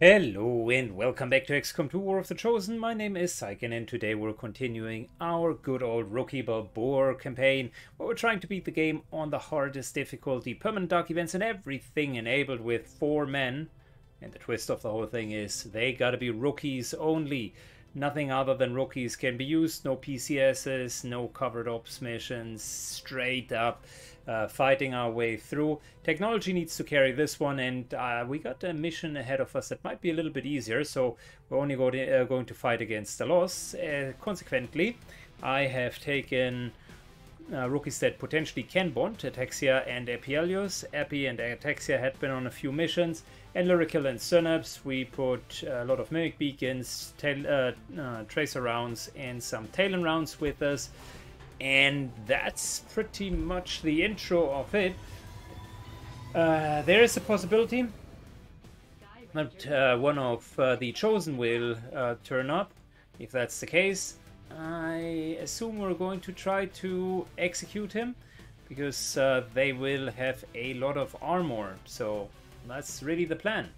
Hello and welcome back to XCOM 2 War of the Chosen. My name is Saiken and today we're continuing our good old Rookie Balboa campaign where we're trying to beat the game on the hardest difficulty, permanent dark events and everything enabled with 4 men. And the twist of the whole thing is they gotta be rookies only. Nothing other than rookies can be used, no PCSs, no covered ops missions, straight up. Fighting our way through. Technology needs to carry this one, and we got a mission ahead of us that might be a little bit easier, so we're only going to fight against the loss. Consequently, I have taken rookies that potentially can bond, Ataxia and Epialius. Epi and Ataxia had been on a few missions, and Lurikilla and Synapse. We put a lot of mimic beacons, tracer rounds, and some Talon rounds with us. And that's pretty much the intro of it. There is a possibility that one of the Chosen will turn up. If that's the case, I assume we're going to try to execute him, because they will have a lot of armor. So that's really the plan.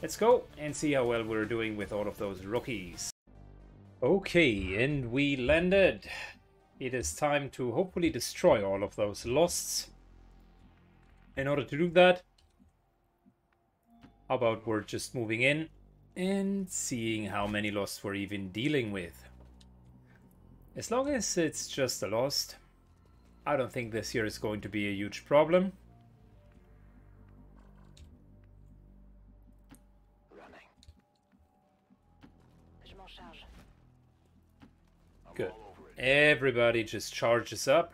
Let's go and see how well we're doing with all of those rookies. Okay, and we landed. It is time to hopefully destroy all of those losts. In order to do that, how about we're just moving in and seeing how many losts we're even dealing with. As long as it's just a lost, I don't think this here is going to be a huge problem. Good. Everybody just charges up.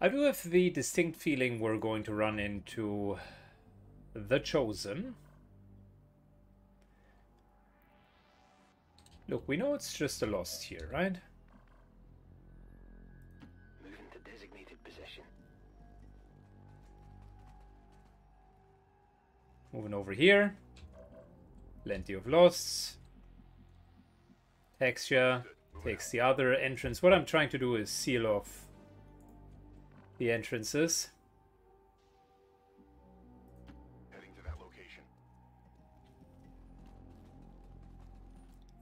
I do have the distinct feeling we're going to run into the Chosen. Look, we know it's just a lost here, right? Moving to designated position. Moving over here. Plenty of loss. Texture takes the other entrance. What I'm trying to do is seal off the entrances. Heading to that location.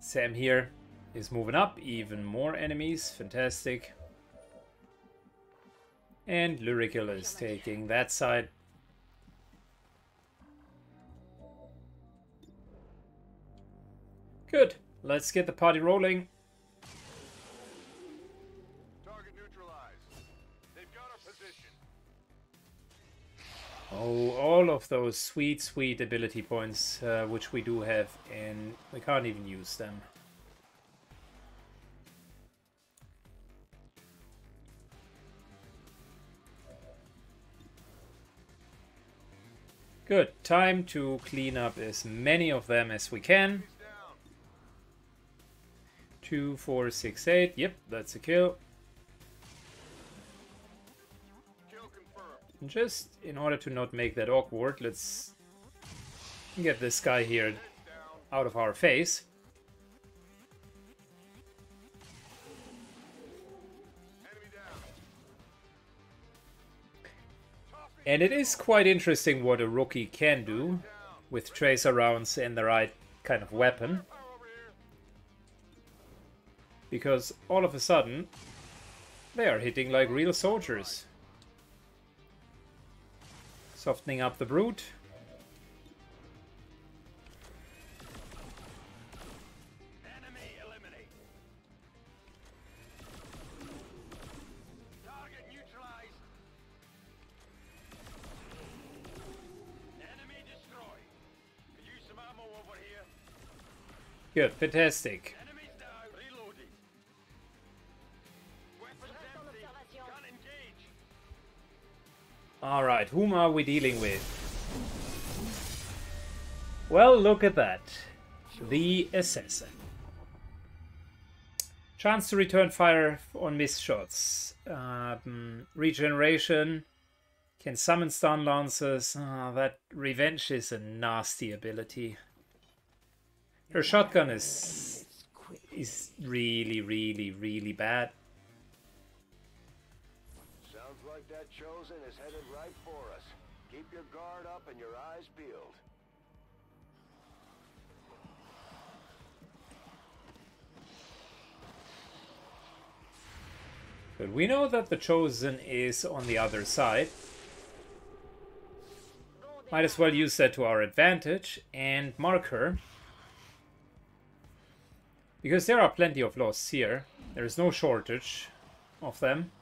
Sam here is moving up. Even more enemies. Fantastic. And Lyrical is taking that side. Good. Let's get the party rolling. Target neutralized. They've got a position. Oh, all of those sweet, sweet ability points, which we do have, and we can't even use them. Good. Time to clean up as many of them as we can. 2, 4, 6, 8. Yep, that's a kill. And just in order to not make that awkward, let's get this guy here out of our face. And it is quite interesting what a rookie can do with tracer rounds and the right kind of weapon. Because all of a sudden, they are hitting like real soldiers. Softening up the brute. Enemy eliminate. Target neutralized. Enemy destroyed. Can you use some ammo over here? Good, fantastic. Alright, whom are we dealing with? Well, look at that. The Assassin. Chance to return fire on missed shots. Regeneration. Can summon stun lancers. That revenge is a nasty ability. Her shotgun is really, really, really bad. that Chosen is headed right for us. Keep your guard up and your eyes peeled. But we know that the Chosen is on the other side. Might as well use that to our advantage and mark her. Because there are plenty of losts here. There is no shortage of them.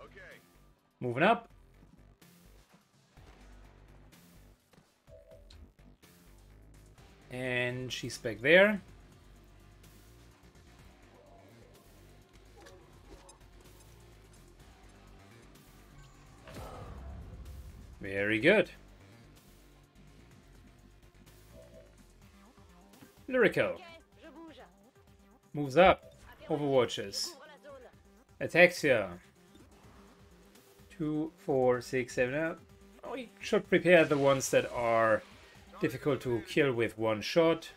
Okay. Moving up. And she's back there. Very good. Lyrical moves up, overwatches. Ataxia. 2, 4, 6, 7. We should prepare the ones that are difficult to kill with one shot.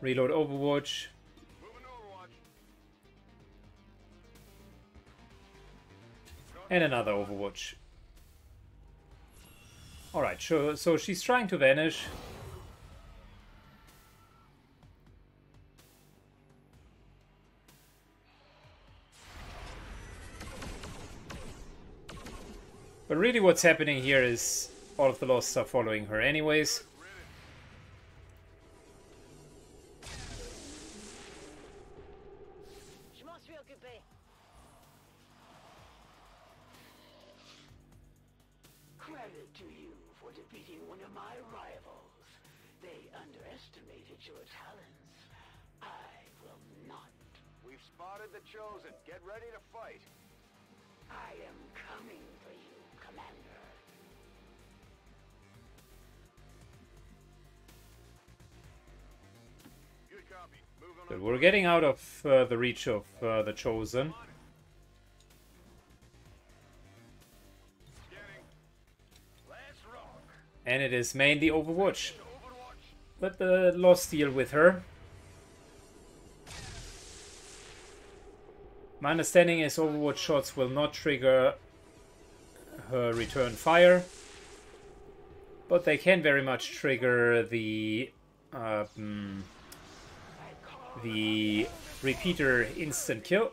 Reload overwatch. And another overwatch. Alright, sure, so she's trying to vanish. But really what's happening here is all of the Losts are following her anyways. But we're getting out of the reach of the Chosen. And it is mainly Overwatch. Let the Lost deal with her. My understanding is Overwatch shots will not trigger her return fire. But they can very much trigger the repeater instant kill.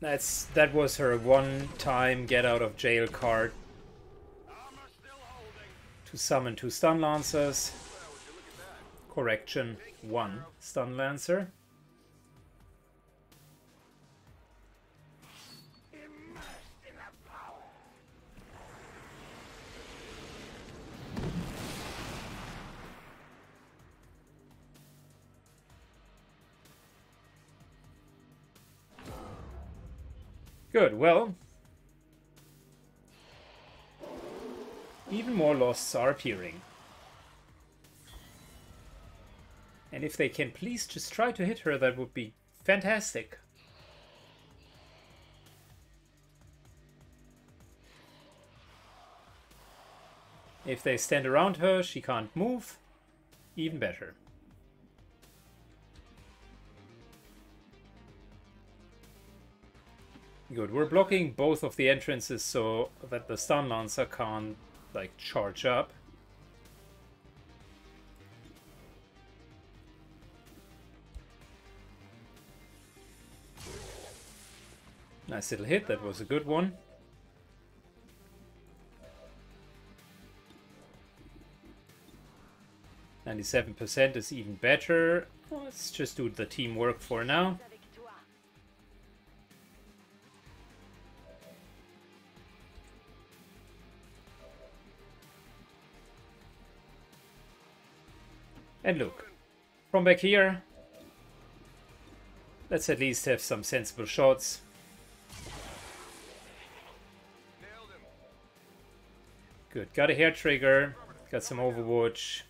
That was her one-time get-out-of-jail card to summon 2 stun lancers. Correction, 1 stun lancer. Good, well, even more Losts are appearing. And if they can please just try to hit her, that would be fantastic. If they stand around her, she can't move, even better. Good, we're blocking both of the entrances so that the stun lancer can't, like, charge up. Nice little hit, that was a good one. And 97% is even better. Let's just do the teamwork for now. And look, from back here, let's at least have some sensible shots. Good, got a hair trigger, got some overwatch.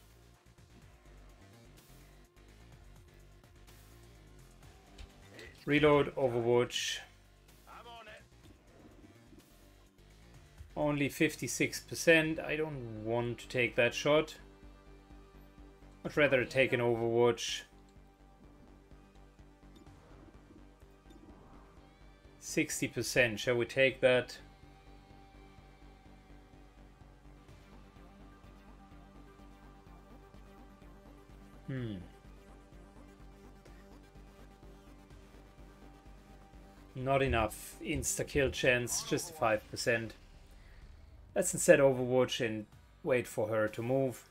Reload, overwatch. Only 56%. I don't want to take that shot. I'd rather take an Overwatch. 60%. Shall we take that? Not enough insta-kill chance, just a 5%. Let's instead Overwatch and wait for her to move.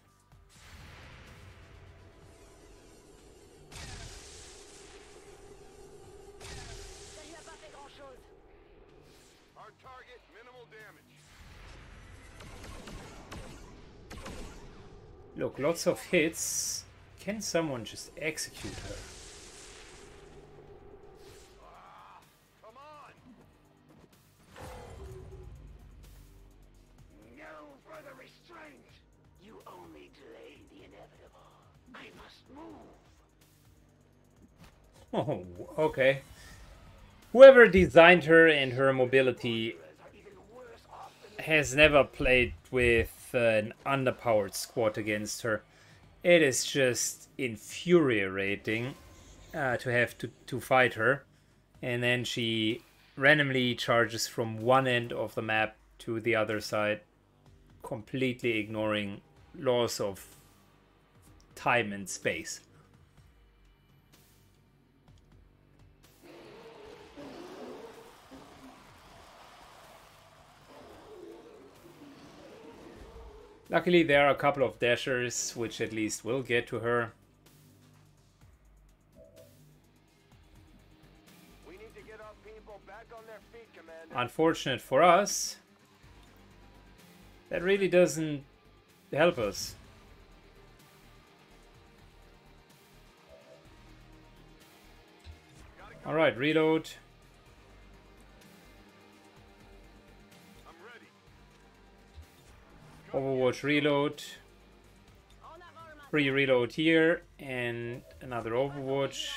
Look, lots of hits. Can someone just execute her? Come on. No further restraint. You only delay the inevitable. I must move. Oh, okay. Whoever designed her and her mobility has never played with an underpowered squad against her. It is just infuriating to have to fight her, and then she randomly charges from one end of the map to the other side, completely ignoring laws of time and space. Luckily, there are a couple of dashers, which at least will get to her. We need to get our people back on their feet, Commander. Unfortunate for us, that really doesn't help us. All right, reload. Overwatch reload, pre-reload here, and another Overwatch.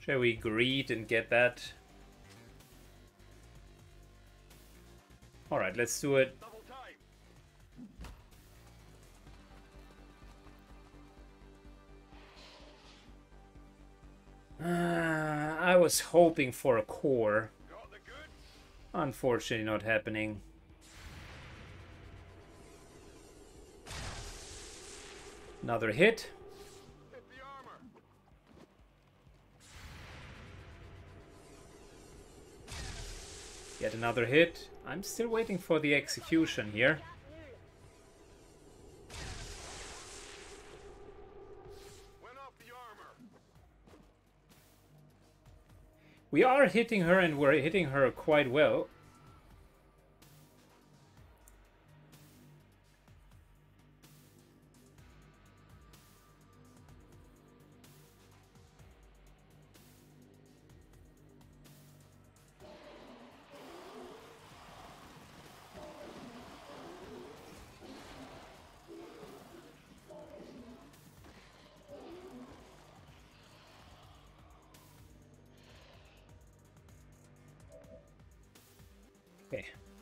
Shall we greed and get that? Alright, let's do it. I was hoping for a core. Unfortunately, not happening. Another hit. Yet another hit. I'm still waiting for the execution here. We are hitting her, and we're hitting her quite well.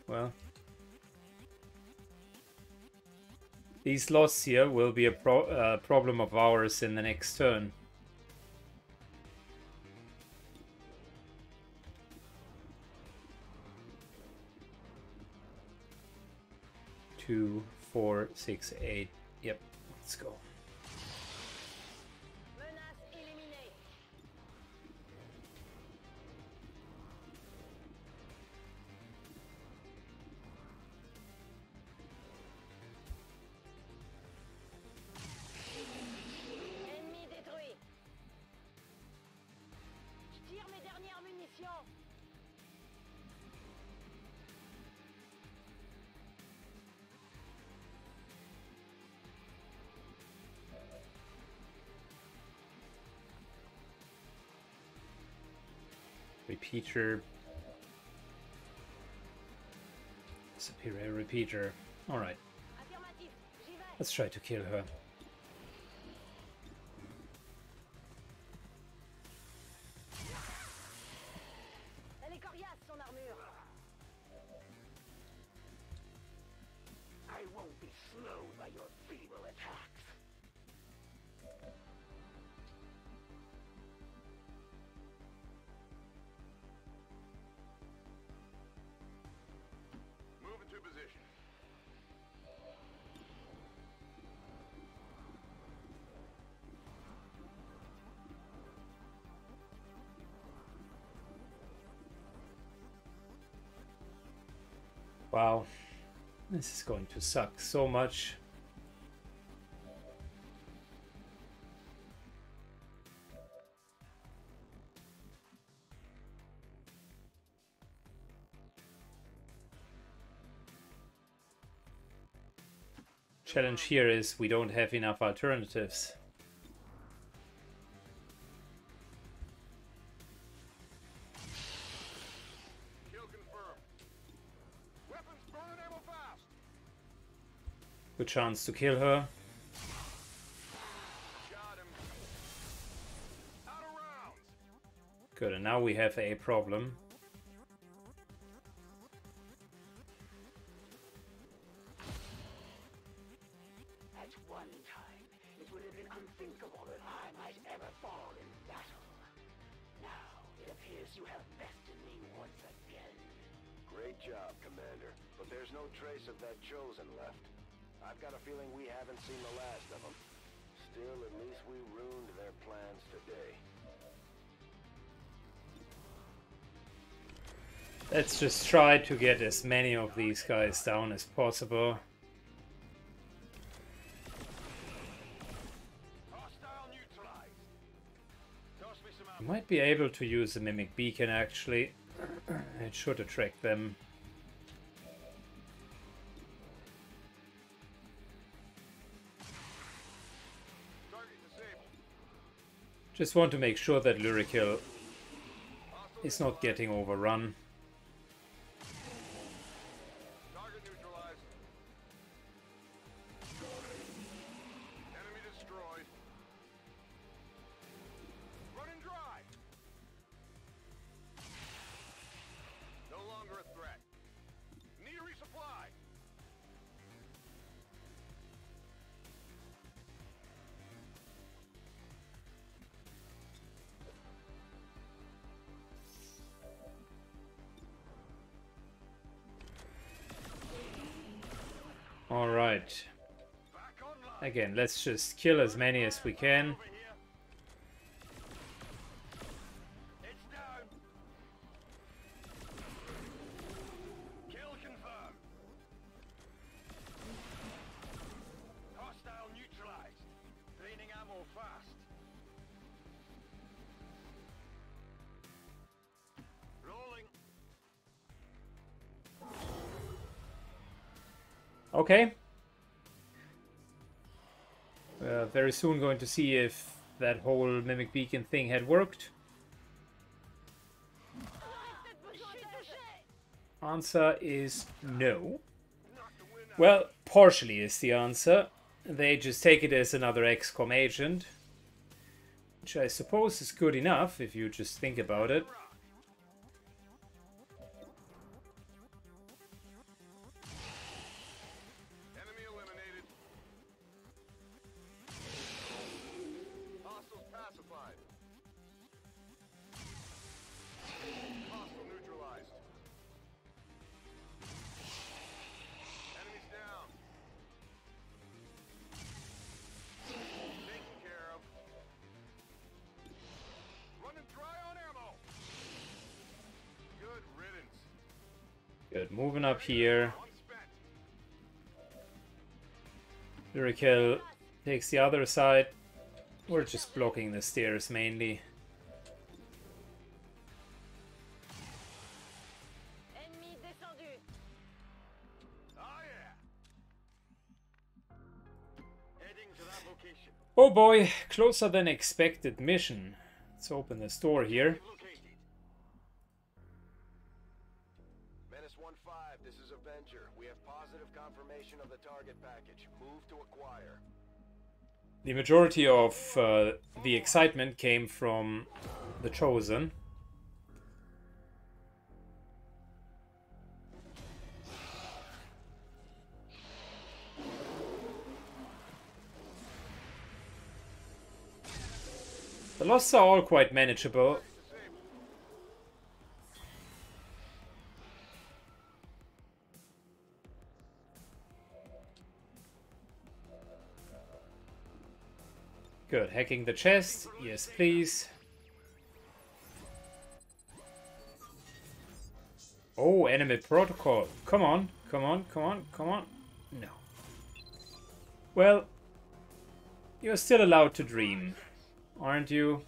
Well, these losses here will be a problem of ours in the next turn. Two, four, six, eight. Yep, let's go. Repeater. Superior repeater. Alright. Let's try to kill her. be slowed by your feeble attacks. Move into position. Wow, this is going to suck so much. Challenge here is we don't have enough alternatives. Good chance to kill her. Good, and now we have a problem. At one time, it would have been unthinkable that I might ever fall in battle. Now, it appears you have bested me once again. Great job, Commander, but there's no trace of that Chosen left. I've got a feeling we haven't seen the last of them. Still, at least we ruined their plans today. Let's just try to get as many of these guys down as possible. I might be able to use the Mimic Beacon, actually. It should attract them. Just want to make sure that Lyrikhil is not getting overrun. Target neutralized. Enemy destroyed. Running dry. No longer a threat. Need a resupply. All right, again, let's just kill as many as we can. Okay, we're very soon going to see if that whole Mimic Beacon thing had worked. Answer is no. Well, partially is the answer. They just take it as another XCOM agent, which I suppose is good enough if you just think about it. Good, moving up here. Lyrical takes the other side. We're just blocking the stairs mainly. Oh boy, closer than expected mission. Let's open this door here. We have positive confirmation of the target package. Move to acquire. The majority of the excitement came from the Chosen. The losses are all quite manageable. Good, hacking the chest, yes please. Oh, enemy protocol. Come on, come on, come on, come on. No. Well, you're still allowed to dream, aren't you?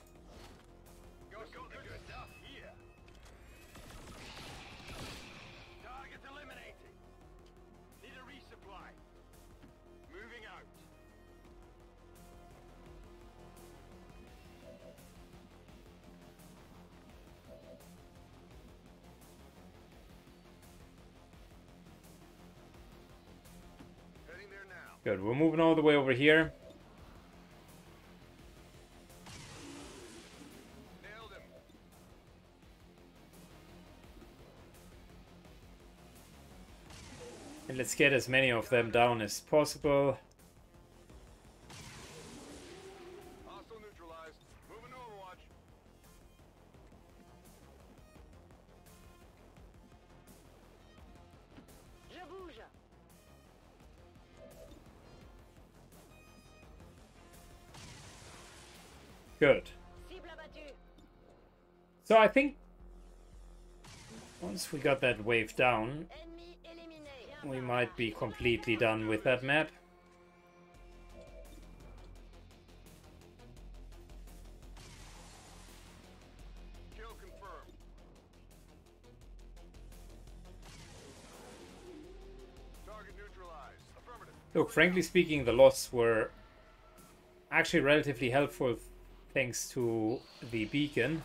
Good, we're moving all the way over here. Nailed him. And let's get as many of them down as possible. Hostile neutralized. Moving to overwatch. Good. So I think once we got that wave down, we might be completely done with that map. Look, frankly speaking, the losses were actually relatively helpful thanks to the beacon.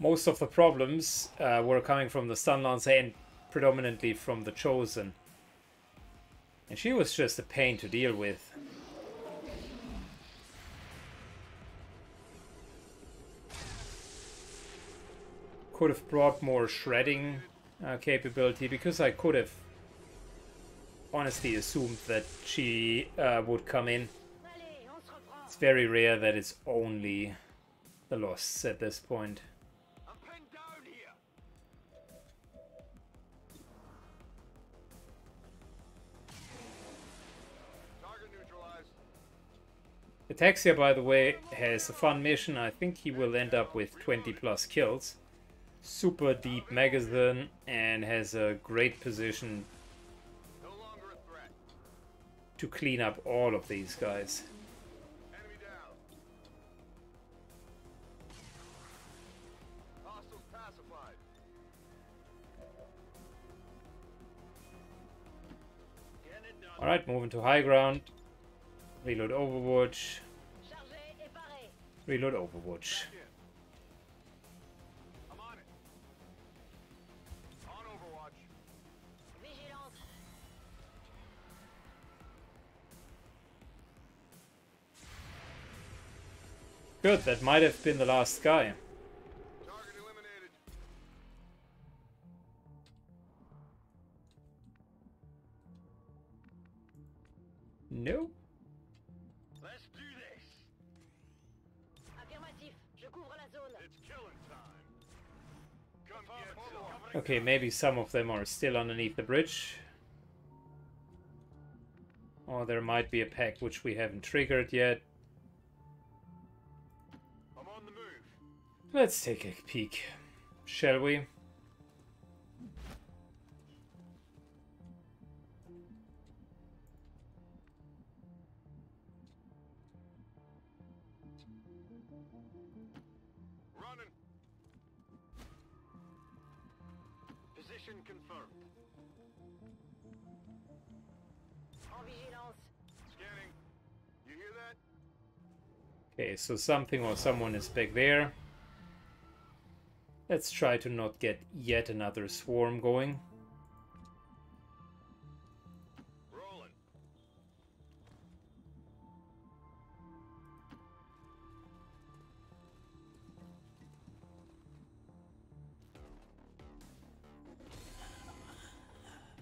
Most of the problems were coming from the stun lancer and predominantly from the Chosen. And she was just a pain to deal with. Could have brought more shredding capability, because I could have honestly assumed that she would come in. It's very rare that it's only the losses at this point. I'm pinned down here. Target neutralized. Ataxia, by the way, has a fun mission. I think he will end up with 20+ kills. Super deep magazine and has a great position to clean up all of these guys. Alright, moving to high ground. Reload Overwatch. Reload Overwatch. Good, that might have been the last guy. Target eliminated. No. Let's do this. Affirmative. Je couvre la zone. It's killing time. Come on. Okay, maybe some of them are still underneath the bridge. Or there might be a pack which we haven't triggered yet. Let's take a peek, shall we? Running. Position confirmed. Scanning. You hear that? Okay, so something or someone is back there. Let's try to not get yet another swarm going. Rolling.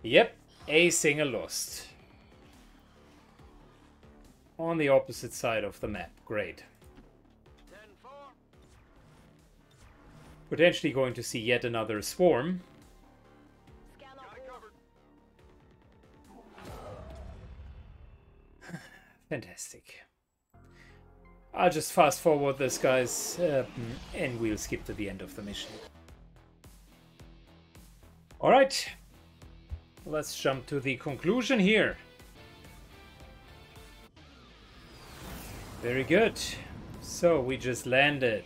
Yep, a singer lost. On the opposite side of the map. Great. Potentially going to see yet another swarm. Fantastic. I'll just fast forward this, guys, and we'll skip to the end of the mission. Alright, let's jump to the conclusion here. Very good. So we just landed.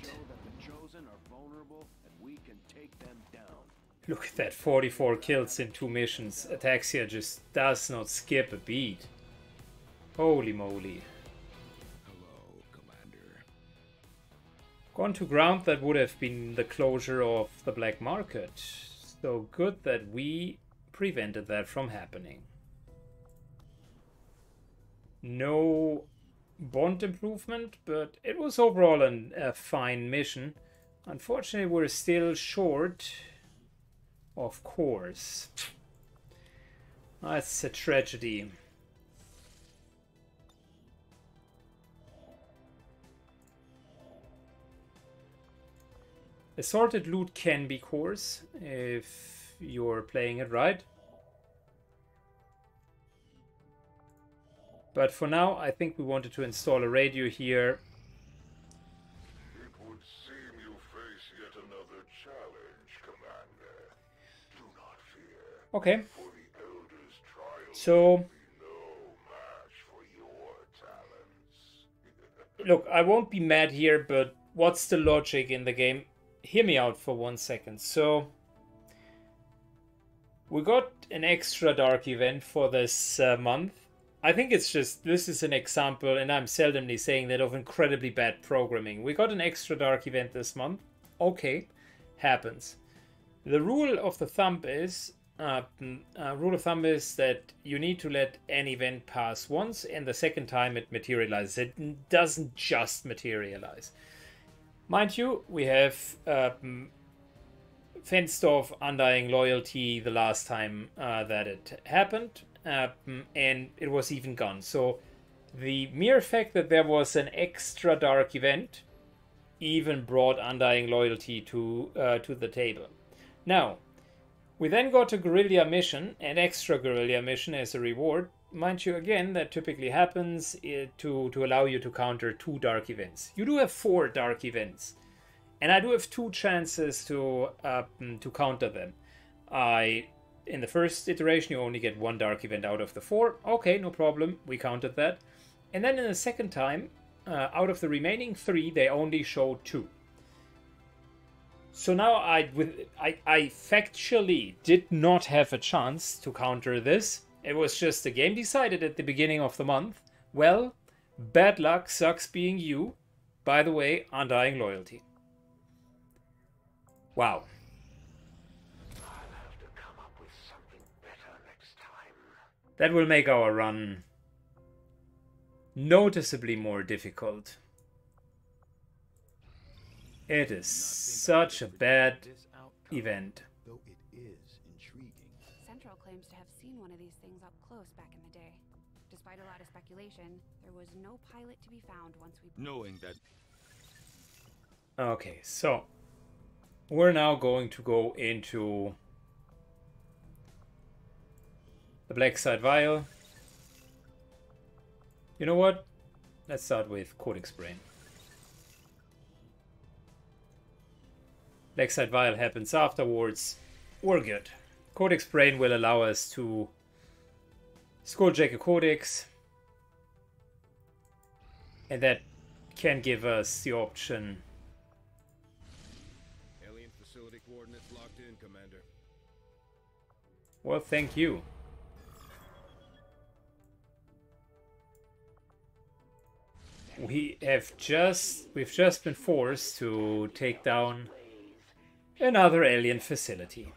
Look at that, 44 kills in 2 missions. Ataxia just does not skip a beat. Holy moly. Hello, Commander. Gone to ground, that would have been the closure of the black market. So good that we prevented that from happening. No bond improvement, but it was overall a fine mission. Unfortunately, we're still short. Of course. That's a tragedy. Assorted loot can be coarse if you're playing it right. But for now, I think we wanted to install a radio here. It would seem you face yet another challenge, Commander. Do not fear. Okay. For the Elders' trial, so no match for your talents. Look, I won't be mad here, but what's the logic in the game? Hear me out for 1 second. So we got an extra dark event for this month. I think it's just, this is an example, and I'm seldomly saying that, of incredibly bad programming. We got an extra dark event this month. Okay, happens. The rule of thumb is that you need to let an event pass once, and the second time it materializes. It doesn't just materialize. Mind you, we have fenced off Undying Loyalty the last time that it happened, and it was even gone. So the mere fact that there was an extra dark event even brought Undying Loyalty to the table. Now, we then got a guerrilla mission, an extra guerrilla mission as a reward. Mind you, again, that typically happens to allow you to counter 2 dark events. You do have 4 dark events, and I do have 2 chances to counter them. In the first iteration, you only get 1 dark event out of the 4. Okay, no problem. We countered that. And then in the second time, out of the remaining 3, they only show 2. So now I factually did not have a chance to counter this. It was just a game decided at the beginning of the month. Well, bad luck, sucks being you. By the way, Undying Loyalty. Wow. I'll have to come up with something better next time. That will make our run noticeably more difficult. It is such a bad event. Claims to have seen one of these things up close back in the day. Despite a lot of speculation, there was no pilot to be found once we... Knowing that... Okay, so we're now going to go into the Blackside Vial. You know what? Let's start with Codex Brain. Blackside Vial happens afterwards. We're good. Codex Brain will allow us to skulljack a codex, and that can give us the option. Alien facility coordinates locked in, Commander. Well, thank you. We've just been forced to take down another alien facility.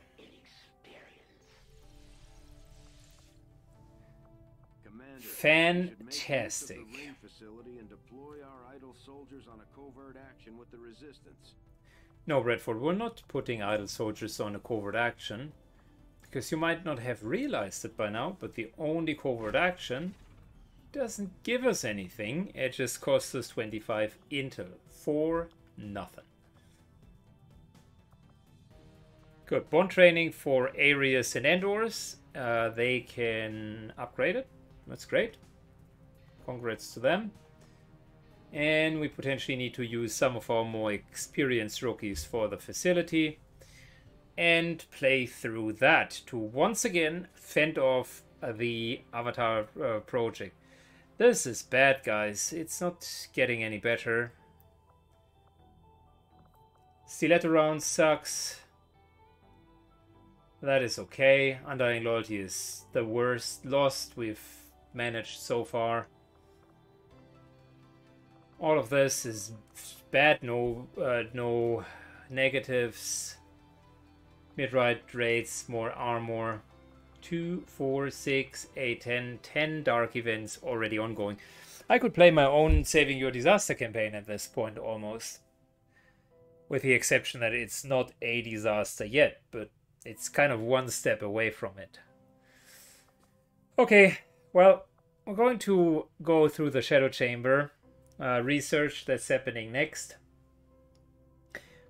Fantastic. No, Redford, we're not putting idle soldiers on a covert action Because you might not have realized it by now, but the only covert action doesn't give us anything. It just costs us 25 intel for nothing. Good. Bond training for Arius and Endors. They can upgrade it. That's great. Congrats to them. And we potentially need to use some of our more experienced rookies for the facility and play through that to once again fend off the Avatar project. This is bad, guys. It's not getting any better. Stiletto round sucks. That is okay. Undying Loyalty is the worst lost we've managed so far. All of this is bad. No negatives. Mid-right raids, more armor. 2, 4, 6, 8, 10. 10 dark events already ongoing. I could play my own Saving Your Disaster campaign at this point almost. With the exception that it's not a disaster yet, but it's kind of one step away from it. Okay, well, we're going to go through the Shadow Chamber. Research that's happening next.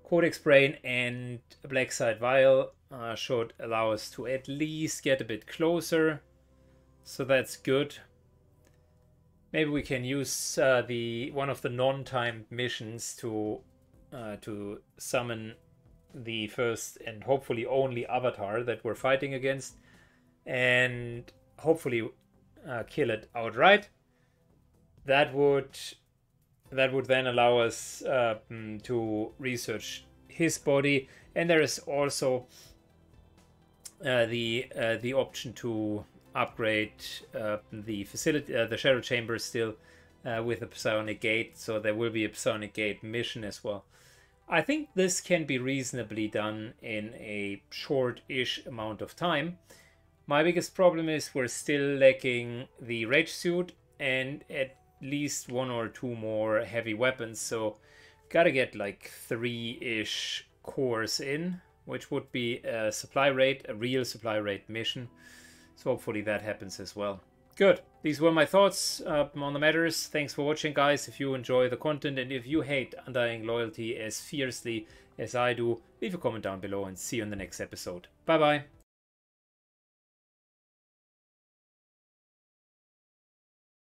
Codex Brain and Blackside Vial should allow us to at least get a bit closer, so that's good. Maybe we can use the one of the non-timed missions to summon the first and hopefully only Avatar that we're fighting against, and hopefully kill it outright. That would then allow us to research his body, and there is also the option to upgrade the facility, the Shadow Chamber, still with a psionic gate. So there will be a psionic gate mission as well. I think this can be reasonably done in a short-ish amount of time. My biggest problem is we're still lacking the rage suit and at least one or two more heavy weapons, so gotta get like 3-ish cores in, which would be a supply rate, a real supply rate mission, so hopefully that happens as well. Good, these were my thoughts on the matters. Thanks for watching, guys. If you enjoy the content and if you hate Undying Loyalty as fiercely as I do, leave a comment down below and see you in the next episode. Bye bye.